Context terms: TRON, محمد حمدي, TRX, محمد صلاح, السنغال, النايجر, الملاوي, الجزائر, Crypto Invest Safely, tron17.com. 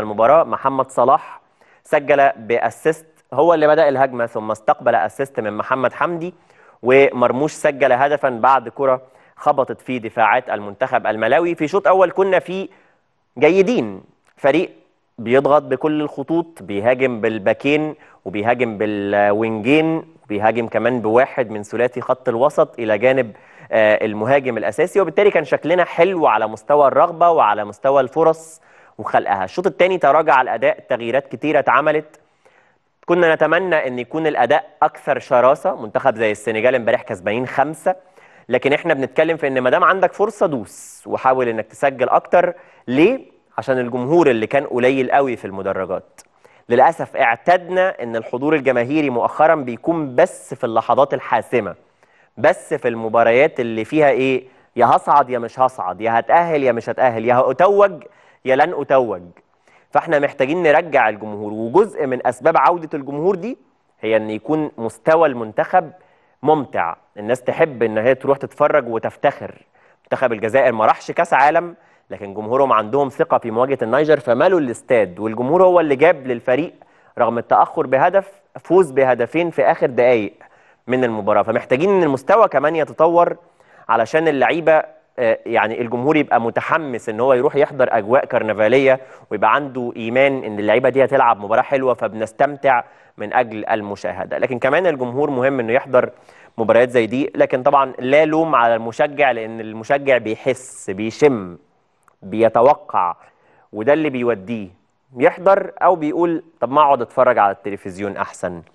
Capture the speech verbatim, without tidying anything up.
المباراة محمد صلاح سجل بأسيست، هو اللي بدأ الهجمة ثم استقبل أسيست من محمد حمدي، ومرموش سجل هدفا بعد كرة خبطت في دفاعات المنتخب الملاوي. في شوط أول كنا فيه جيدين، فريق بيضغط بكل الخطوط، بيهاجم بالباكين وبيهاجم بالوينجين وبيهاجم كمان بواحد من ثلاثي خط الوسط إلى جانب المهاجم الأساسي، وبالتالي كان شكلنا حلو على مستوى الرغبة وعلى مستوى الفرص وخلقها. الشوط الثاني تراجع الأداء، تغييرات كتيرة اتعملت، كنا نتمنى أن يكون الأداء أكثر شراسة. منتخب زي السنغال امبارح كسبانين خمسة، لكن احنا بنتكلم في أن ما دام عندك فرصة دوس وحاول أنك تسجل أكتر. ليه؟ عشان الجمهور اللي كان قليل قوي في المدرجات. للأسف اعتدنا أن الحضور الجماهيري مؤخرا بيكون بس في اللحظات الحاسمة، بس في المباريات اللي فيها إيه، يا هصعد يا مش هصعد، يا هتأهل يا مش هتأهل، يا هأتوج يا لن أتوج. فاحنا محتاجين نرجع الجمهور، وجزء من أسباب عودة الجمهور دي هي أن يكون مستوى المنتخب ممتع، الناس تحب أن هي تروح تتفرج وتفتخر. منتخب الجزائر ما راحش كأس عالم، لكن جمهورهم عندهم ثقة في مواجهة النايجر فمالوا الاستاد، والجمهور هو اللي جاب للفريق رغم التأخر بهدف فوز بهدفين في آخر دقايق من المباراة. فمحتاجين أن المستوى كمان يتطور علشان اللعيبة، يعني الجمهور يبقى متحمس ان هو يروح يحضر اجواء كرنفاليه، ويبقى عنده ايمان ان اللعيبه دي هتلعب مباراه حلوه، فبنستمتع من اجل المشاهده. لكن كمان الجمهور مهم انه يحضر مباريات زي دي، لكن طبعا لا لوم على المشجع، لان المشجع بيحس بيشم بيتوقع، وده اللي بيوديه يحضر او بيقول طب ما اقعد اتفرج على التلفزيون احسن.